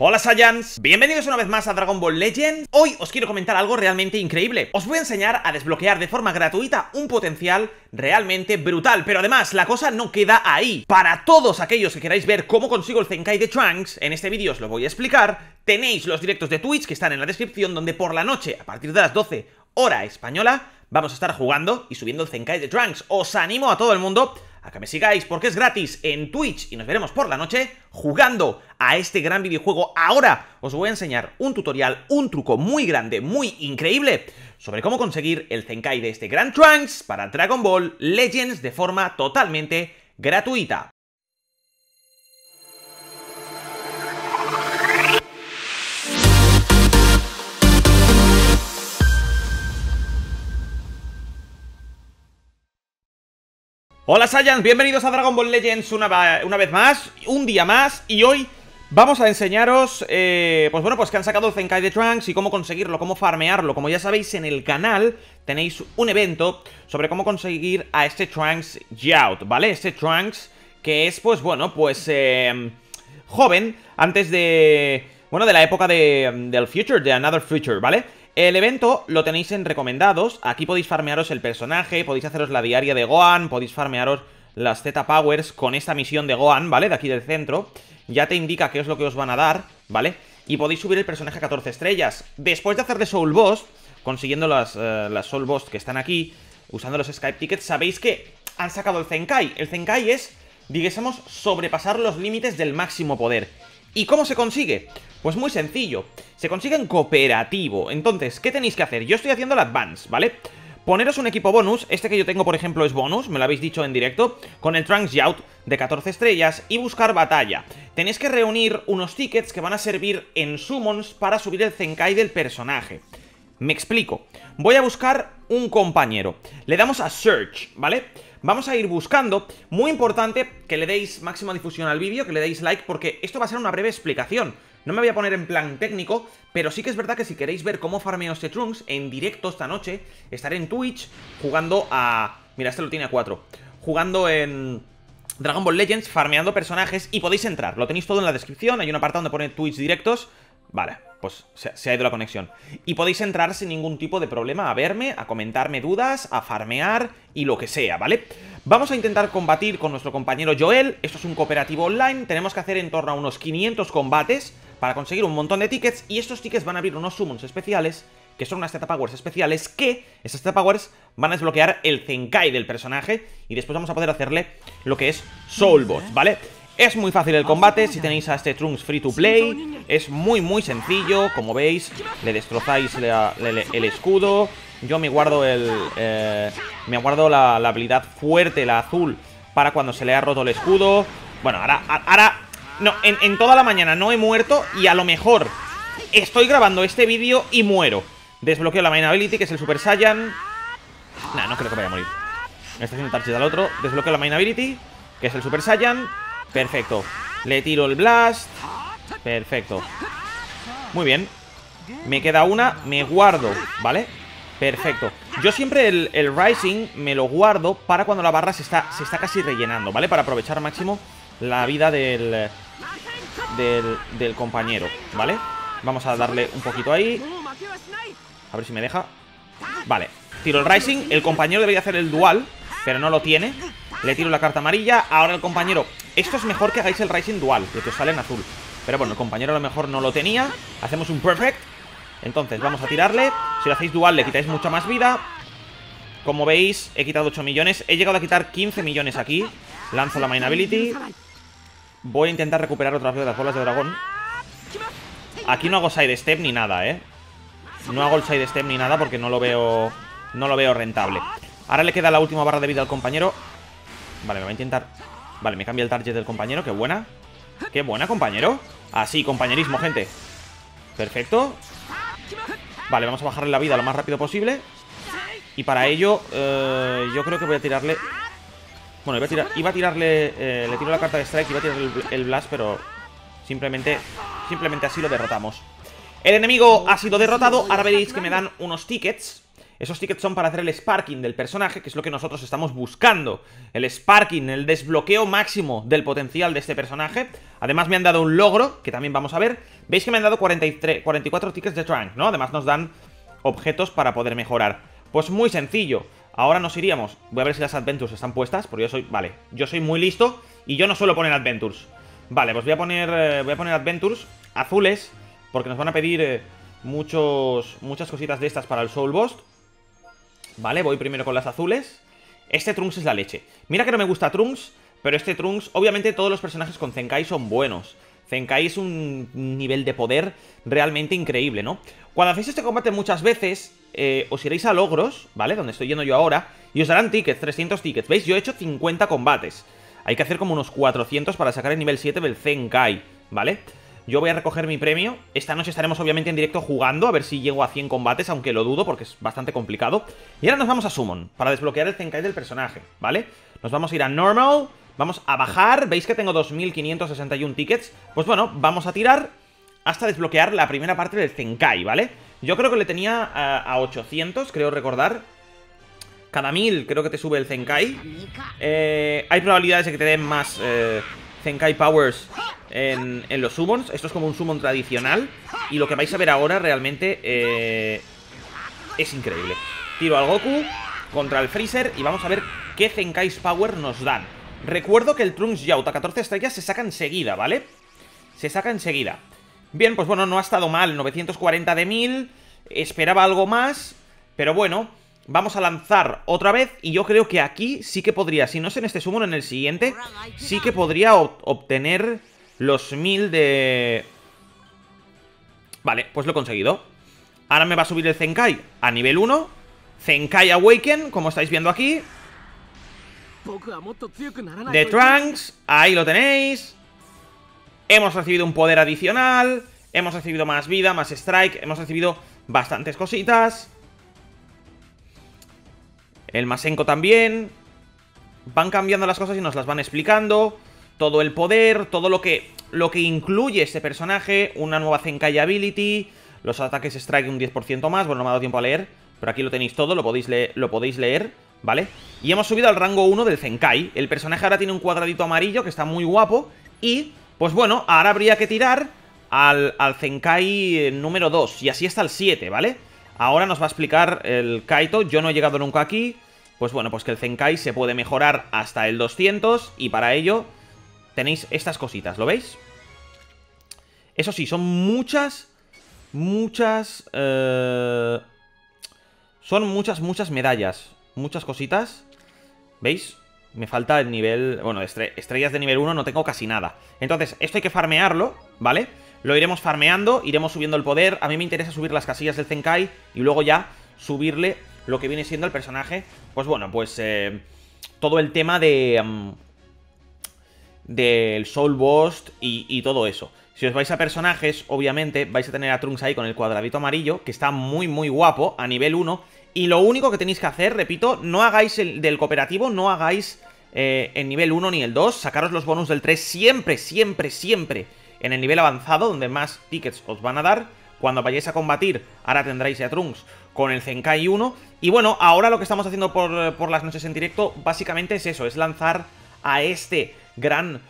Hola Saiyans, bienvenidos una vez más a Dragon Ball Legends. Hoy os quiero comentar algo realmente increíble. Os voy a enseñar a desbloquear de forma gratuita un potencial realmente brutal. Pero además, la cosa no queda ahí. Para todos aquellos que queráis ver cómo consigo el Zenkai de Trunks, en este vídeo os lo voy a explicar. Tenéis los directos de Twitch que están en la descripción, donde por la noche, a partir de las 12 hora española, vamos a estar jugando y subiendo el Zenkai de Trunks. Os animo a todo el mundo a que me sigáis porque es gratis en Twitch y nos veremos por la noche jugando a este gran videojuego. Ahora os voy a enseñar un tutorial, un truco muy grande, muy increíble, sobre cómo conseguir el Zenkai de este gran Trunks para Dragon Ball Legends de forma totalmente gratuita. Hola Saiyans, bienvenidos a Dragon Ball Legends una vez más, un día más, y hoy vamos a enseñaros, pues que han sacado el Zenkai de Trunks y cómo conseguirlo, cómo farmearlo. Como ya sabéis, en el canal tenéis un evento sobre cómo conseguir a este Trunks Youth, ¿vale? Este Trunks que es, joven, antes de, de la época del Future, de Another Future, ¿vale? El evento lo tenéis en recomendados, aquí podéis farmearos el personaje, podéis haceros la diaria de Gohan, podéis farmearos las Z-Powers con esta misión de Gohan, ¿vale? De aquí del centro, ya te indica qué es lo que os van a dar, ¿vale? Y podéis subir el personaje a 14 estrellas. Después de hacer de Soul Boss, consiguiendo las Soul Boss que están aquí, usando los Skype Tickets, sabéis que han sacado el Zenkai. El Zenkai es, digamos, sobrepasar los límites del máximo poder. ¿Y cómo se consigue? Pues muy sencillo, se consigue en cooperativo. Entonces, ¿qué tenéis que hacer? Yo estoy haciendo el Advance, ¿vale? Poneros un equipo bonus, este que yo tengo por ejemplo es bonus, me lo habéis dicho en directo, con el Trunks Youth de 14 estrellas y buscar batalla. Tenéis que reunir unos tickets que van a servir en summons para subir el Zenkai del personaje. Me explico, voy a buscar un compañero, le damos a Search, ¿vale? Vamos a ir buscando, muy importante que le deis máxima difusión al vídeo, que le deis like, porque esto va a ser una breve explicación. No me voy a poner en plan técnico, pero sí que es verdad que si queréis ver cómo farmeo este Trunks en directo esta noche, estaré en Twitch jugando a... Mira, este lo tiene a 4. Jugando en Dragon Ball Legends, farmeando personajes, y podéis entrar. Lo tenéis todo en la descripción, hay una parte donde pone Twitch directos. Vale, pues se ha ido la conexión. Y podéis entrar sin ningún tipo de problema a verme, a comentarme dudas, a farmear y lo que sea, ¿vale? Vamos a intentar combatir con nuestro compañero Joel. Esto es un cooperativo online. Tenemos que hacer en torno a unos 500 combates para conseguir un montón de tickets. Y estos tickets van a abrir unos summons especiales, que son unas Z-Powers especiales, que esas Z-Powers van a desbloquear el Zenkai del personaje. Y después vamos a poder hacerle lo que es Soulbots, ¿vale? Es muy fácil el combate, si tenéis a este Trunks free to play, es muy muy sencillo, como veis, le destrozáis el escudo, yo me guardo la habilidad fuerte, la azul, para cuando se le ha roto el escudo. Bueno, ahora no, en toda la mañana no he muerto y a lo mejor estoy grabando este vídeo y muero. Desbloqueo la Main Ability, que es el Super Saiyan. No creo que vaya a morir. Me está haciendo target al otro. Desbloqueo la Main Ability, que es el Super Saiyan. Perfecto, le tiro el blast. Perfecto. Muy bien. Me queda una, me guardo, ¿vale? Perfecto. Yo siempre el Rising me lo guardo para cuando la barra se está casi rellenando, ¿vale? Para aprovechar máximo la vida del compañero, ¿vale? Vamos a darle un poquito ahí, a ver si me deja. Vale, tiro el Rising. El compañero debería hacer el dual, pero no lo tiene. Le tiro la carta amarilla. Ahora el compañero. Esto es mejor que hagáis el Rising dual, que os sale en azul. Pero bueno, el compañero a lo mejor no lo tenía. Hacemos un perfect. Entonces vamos a tirarle. Si lo hacéis dual le quitáis mucha más vida. Como veis, he quitado 8 millones. He llegado a quitar 15 millones aquí. Lanzo la Main Ability. Voy a intentar recuperar otra vez las bolas de dragón. Aquí no hago side step ni nada, ¿eh? No hago el side step ni nada porque no lo veo rentable. Ahora le queda la última barra de vida al compañero. Vale, me va a intentar... Vale, me cambia el target del compañero, qué buena. Qué buena, compañero. Así, compañerismo, gente. Perfecto. Vale, vamos a bajarle la vida lo más rápido posible. Y para ello, yo creo que voy a tirarle... Bueno, iba a tirarle... le tiro la carta de strike, iba a tirarle el blast, pero... Simplemente así lo derrotamos. El enemigo ha sido derrotado. Ahora veréis que me dan unos tickets. Esos tickets son para hacer el sparking del personaje, que es lo que nosotros estamos buscando. El sparking, el desbloqueo máximo del potencial de este personaje. Además me han dado un logro, que también vamos a ver. Veis que me han dado 44 tickets de Trunks, ¿no? Además nos dan objetos para poder mejorar. Pues muy sencillo. Ahora nos iríamos. Voy a ver si las Adventures están puestas, porque yo soy... Vale, yo soy muy listo y yo no suelo poner Adventures. Vale, pues voy a poner Adventures azules, porque nos van a pedir muchas cositas de estas para el Soul Boss. Vale, voy primero con las azules. Este Trunks es la leche. Mira que no me gusta Trunks, pero este Trunks... Obviamente todos los personajes con Zenkai son buenos. Zenkai es un nivel de poder realmente increíble, ¿no? Cuando hacéis este combate muchas veces, os iréis a logros, ¿vale? Donde estoy yendo yo ahora. Y os darán tickets, 300 tickets. ¿Veis? Yo he hecho 50 combates. Hay que hacer como unos 400 para sacar el nivel 7 del Zenkai, ¿vale? Yo voy a recoger mi premio. Esta noche estaremos obviamente en directo jugando, a ver si llego a 100 combates, aunque lo dudo porque es bastante complicado. Y ahora nos vamos a Summon, para desbloquear el Zenkai del personaje, ¿vale? Nos vamos a ir a Normal, vamos a bajar, veis que tengo 2561 tickets. Pues bueno, vamos a tirar hasta desbloquear la primera parte del Zenkai, ¿vale? Yo creo que le tenía a 800, creo recordar. Cada 1000 creo que te sube el Zenkai. Hay probabilidades de que te den más Zenkai Powers en los summons. Esto es como un summon tradicional. Y lo que vais a ver ahora realmente es increíble. Tiro al Goku contra el Freezer y vamos a ver qué Zenkai's Power nos dan. Recuerdo que el Trunks Youth a 14 estrellas se saca enseguida, ¿vale? Se saca enseguida. Bien, pues bueno, no ha estado mal. 940 de 1000. Esperaba algo más, pero bueno... Vamos a lanzar otra vez y yo creo que aquí sí que podría, si no es en este summon, en el siguiente, sí que podría obtener los 1000 de... Vale, pues lo he conseguido. Ahora me va a subir el Zenkai a nivel 1. Zenkai Awaken, como estáis viendo aquí. De Trunks, ahí lo tenéis. Hemos recibido un poder adicional. Hemos recibido más vida, más strike. Hemos recibido bastantes cositas. El Masenko también. Van cambiando las cosas y nos las van explicando. Todo el poder, todo lo que incluye este personaje. Una nueva Zenkai Ability. Los ataques strike un 10% más. Bueno, no me ha dado tiempo a leer, pero aquí lo tenéis todo, lo podéis leer, ¿vale? Y hemos subido al rango 1 del Zenkai. El personaje ahora tiene un cuadradito amarillo que está muy guapo. Y, pues bueno, ahora habría que tirar al Zenkai número 2. Y así hasta el 7, ¿vale? Ahora nos va a explicar el Kaito. Yo no he llegado nunca aquí. Pues bueno, pues que el Zenkai se puede mejorar hasta el 200. Y para ello tenéis estas cositas, ¿lo veis? Eso sí, son muchas medallas. Muchas cositas. ¿Veis? Me falta el nivel... Bueno, estrellas de nivel 1 no tengo casi nada. Entonces, esto hay que farmearlo, ¿vale? Lo iremos farmeando, iremos subiendo el poder. A mí me interesa subir las casillas del Zenkai y luego ya subirle lo que viene siendo el personaje. Pues bueno, pues todo el tema de del Soul Burst y todo eso. Si os vais a personajes, obviamente vais a tener a Trunks ahí con el cuadradito amarillo, que está muy muy guapo a nivel 1. Y lo único que tenéis que hacer, repito, no hagáis el del cooperativo, no hagáis el nivel 1 ni el 2. Sacaros los bonus del 3 siempre, siempre, siempre en el nivel avanzado, donde más tickets os van a dar. Cuando vayáis a combatir, ahora tendréis a Trunks con el Zenkai 1. Y bueno, ahora lo que estamos haciendo por las noches en directo, básicamente es eso, es lanzar a este gran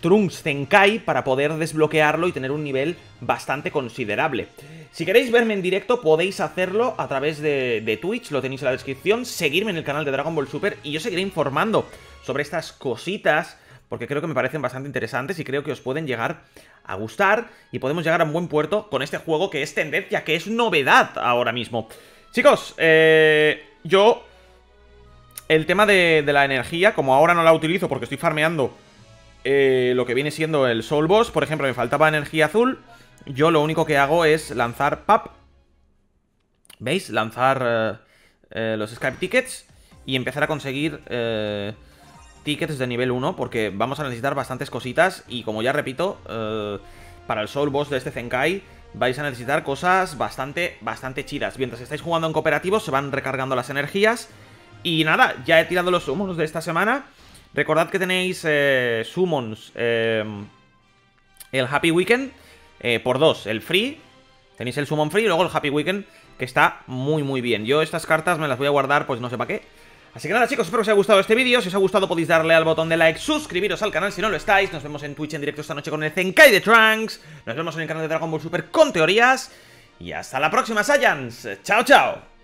Trunks Zenkai para poder desbloquearlo y tener un nivel bastante considerable. Si queréis verme en directo, podéis hacerlo a través de Twitch, lo tenéis en la descripción. Seguirme en el canal de Dragon Ball Super y yo seguiré informando sobre estas cositas, porque creo que me parecen bastante interesantes y creo que os pueden llegar a gustar y podemos llegar a un buen puerto con este juego que es tendencia, que es novedad ahora mismo. Chicos, yo el tema de la energía, como ahora no la utilizo porque estoy farmeando lo que viene siendo el Soul Boss, por ejemplo, me faltaba energía azul. Yo lo único que hago es lanzar PAP. ¿Veis? Lanzar los Skype Tickets y empezar a conseguir... tickets de nivel 1, porque vamos a necesitar bastantes cositas y, como ya repito, para el Soul Boss de este Zenkai vais a necesitar cosas bastante chidas. Mientras estáis jugando en cooperativo se van recargando las energías y nada, ya he tirado los summons de esta semana. Recordad que tenéis summons el Happy Weekend por 2, el Free, Tenéis el Summon Free y luego el Happy Weekend, que está muy muy bien. Yo estas cartas me las voy a guardar, pues no sé para qué. Así que nada, chicos, espero que os haya gustado este vídeo. Si os ha gustado podéis darle al botón de like, suscribiros al canal si no lo estáis. Nos vemos en Twitch en directo esta noche con el Zenkai de Trunks. Nos vemos en el canal de Dragon Ball Super con teorías. Y hasta la próxima, Saiyans. Chao, chao.